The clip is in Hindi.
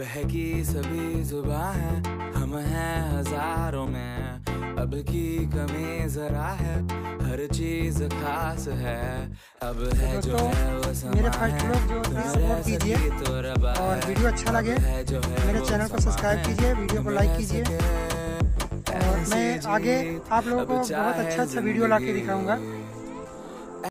बहकी सभी जुबां है, हम हैं हजारों में, अब की कमी जरा है, हर चीज खास है, अब है जो है वो समा है। मेरे फर्स्ट व्लॉग जो है सपोर्ट कीजिए और वीडियो अच्छा लगे मेरे चैनल को सब्सक्राइब कीजिए, वीडियो को लाइक कीजिए और मैं आगे आप लोगों को बहुत अच्छा अच्छा वीडियो ला के दिखाऊंगा।